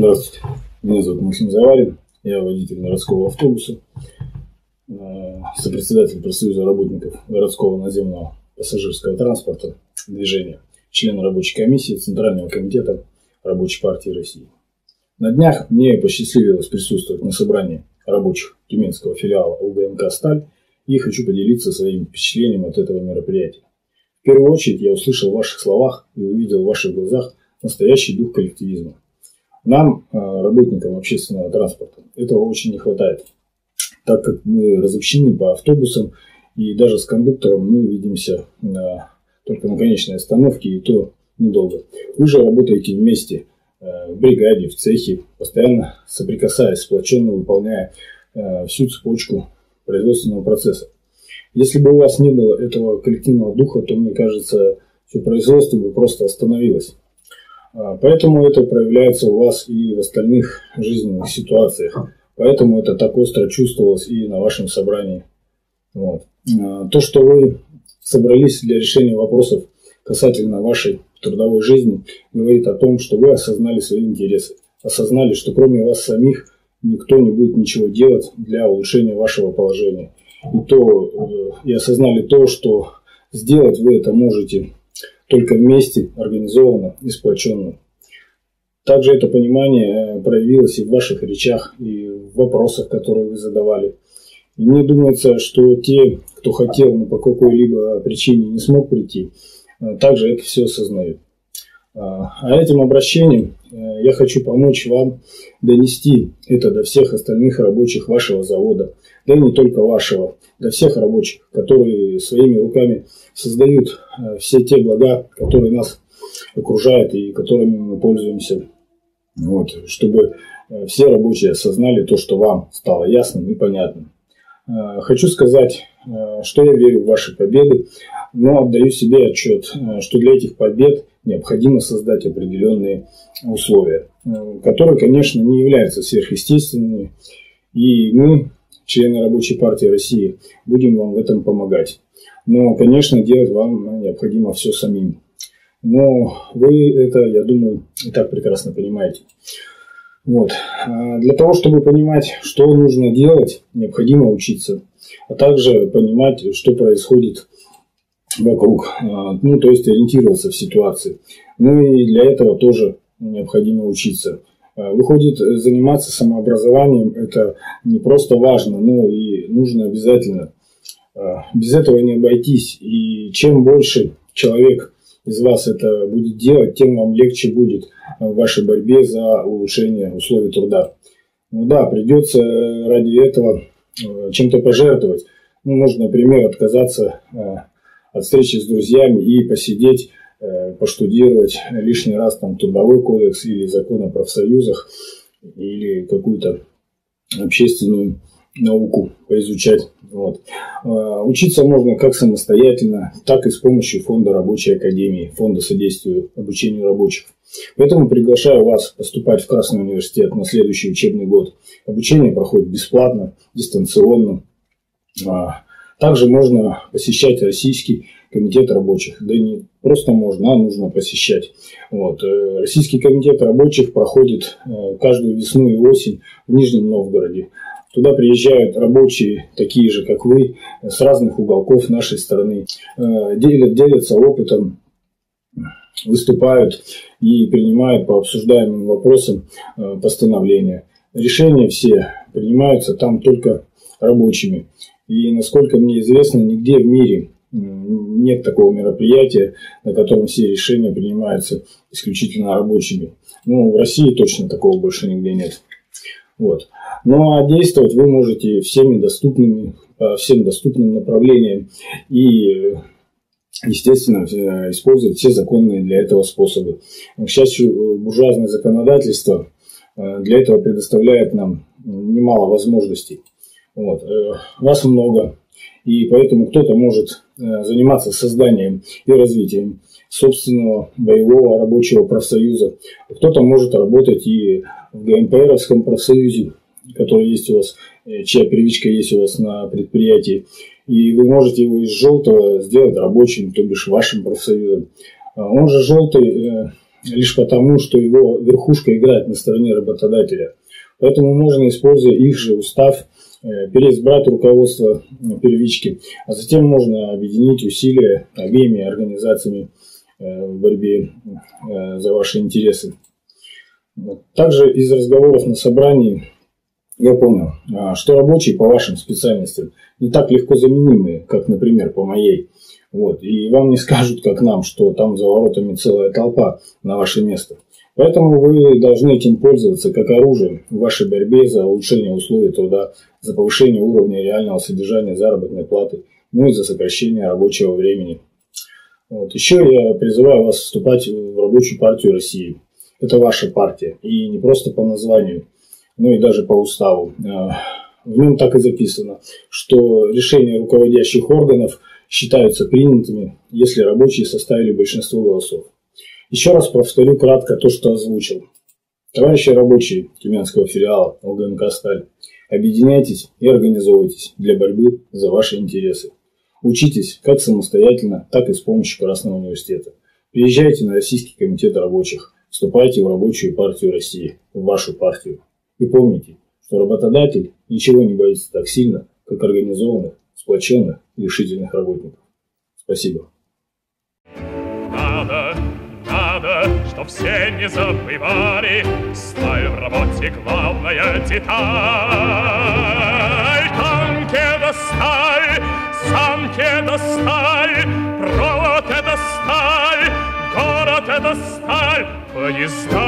Здравствуйте, меня зовут Максим Заварин, я водитель городского автобуса, сопредседатель профсоюза работников городского наземного пассажирского транспорта движения, член рабочей комиссии Центрального комитета Рабочей партии России. На днях мне посчастливилось присутствовать на собрании рабочих тюменского филиала УГМК-Сталь и хочу поделиться своим впечатлением от этого мероприятия. В первую очередь я услышал в ваших словах и увидел в ваших глазах настоящий дух коллективизма. Нам, работникам общественного транспорта, этого очень не хватает, так как мы разобщены по автобусам, и даже с кондуктором мы видимся только на конечной остановке, и то недолго. Вы же работаете вместе в бригаде, в цехе, постоянно соприкасаясь, сплоченно выполняя всю цепочку производственного процесса. Если бы у вас не было этого коллективного духа, то, мне кажется, все производство бы просто остановилось. Поэтому это проявляется у вас и в остальных жизненных ситуациях. Поэтому это так остро чувствовалось и на вашем собрании. Вот. То, что вы собрались для решения вопросов касательно вашей трудовой жизни, говорит о том, что вы осознали свои интересы. Осознали, что кроме вас самих никто не будет ничего делать для улучшения вашего положения. И осознали то, что сделать вы это можете только вместе, организованно и сплоченно. Также это понимание проявилось и в ваших речах, и в вопросах, которые вы задавали. И мне думается, что те, кто хотел, но по какой-либо причине не смог прийти, также это все осознают. А этим обращением я хочу помочь вам донести это до всех остальных рабочих вашего завода, да и не только вашего, до всех рабочих, которые своими руками создают все те блага, которые нас окружают и которыми мы пользуемся. Вот, чтобы все рабочие осознали то, что вам стало ясным и понятным. Хочу сказать, что я верю в ваши победы, но отдаю себе отчет, что для этих побед необходимо создать определенные условия, которые, конечно, не являются сверхъестественными, и мы, члены Рабочей партии России, будем вам в этом помогать. Но, конечно, делать вам необходимо все самим. Но вы это, я думаю, и так прекрасно понимаете. Вот. Для того, чтобы понимать, что нужно делать, необходимо учиться, а также понимать, что происходит вокруг, то есть ориентироваться в ситуации. Ну и для этого тоже необходимо учиться. Выходит, заниматься самообразованием – это не просто важно, но и нужно обязательно. Без этого не обойтись, и чем больше человек из вас это будет делать, тем вам легче будет в вашей борьбе за улучшение условий труда. Ну да, придется ради этого чем-то пожертвовать. Ну, можно, например, отказаться от встречи с друзьями и посидеть, поштудировать лишний раз там трудовой кодекс или закон о профсоюзах, или какую-то общественную науку поизучать. Вот. Учиться можно как самостоятельно, так и с помощью фонда рабочей академии, фонда содействия обучению рабочих. Поэтому приглашаю вас поступать в Красный университет на следующий учебный год. Обучение проходит бесплатно, дистанционно. Также можно посещать Российский комитет рабочих. Да и не просто можно, а нужно посещать. Вот. Российский комитет рабочих проходит каждую весну и осень в Нижнем Новгороде. Туда приезжают рабочие, такие же, как вы, с разных уголков нашей страны. Делятся опытом, выступают и принимают по обсуждаемым вопросам постановления. Решения все принимаются там только рабочими. И, насколько мне известно, нигде в мире нет такого мероприятия, на котором все решения принимаются исключительно рабочими. Ну, в России точно такого больше нигде нет. Вот. Ну, а действовать вы можете всем доступным направлениям и, естественно, использовать все законные для этого способы. К счастью, буржуазное законодательство для этого предоставляет нам немало возможностей. Вот. Вас много, и поэтому кто-то может заниматься созданием и развитием собственного боевого рабочего профсоюза, кто-то может работать и в ГМПРовском профсоюзе, который есть у вас, чья первичка есть у вас на предприятии, и вы можете его из желтого сделать рабочим, то бишь вашим профсоюзом. Он же желтый лишь потому, что его верхушка играет на стороне работодателя. Поэтому можно, используя их же устав, переизбрать руководство первички, а затем можно объединить усилия обеими организациями в борьбе за ваши интересы. Также из разговоров на собрании я понял, что рабочие по вашим специальностям не так легко заменимы, как, например, по моей. Вот. И вам не скажут, как нам, что там за воротами целая толпа на ваше место. Поэтому вы должны этим пользоваться как оружием в вашей борьбе за улучшение условий труда, за повышение уровня реального содержания заработной платы, ну и за сокращение рабочего времени. Вот. Еще я призываю вас вступать в Рабочую партию России. Это ваша партия. И не просто по названию, но и даже по уставу. В нем так и записано, что решения руководящих органов считаются принятыми, если рабочие составили большинство голосов. Еще раз повторю кратко то, что озвучил. Товарищи рабочие Тюменского филиала УГМК-Сталь, объединяйтесь и организовывайтесь для борьбы за ваши интересы. Учитесь как самостоятельно, так и с помощью Красного университета. Приезжайте на Российский комитет рабочих, вступайте в Рабочую партию России, в вашу партию. И помните, что работодатель ничего не боится так сильно, как организованных, сплоченных и решительных работников. Спасибо. Чтоб все не забывали, сталь в работе главная деталь. Танк — это сталь, санки — это сталь, провод — это сталь, город — это сталь, поезда —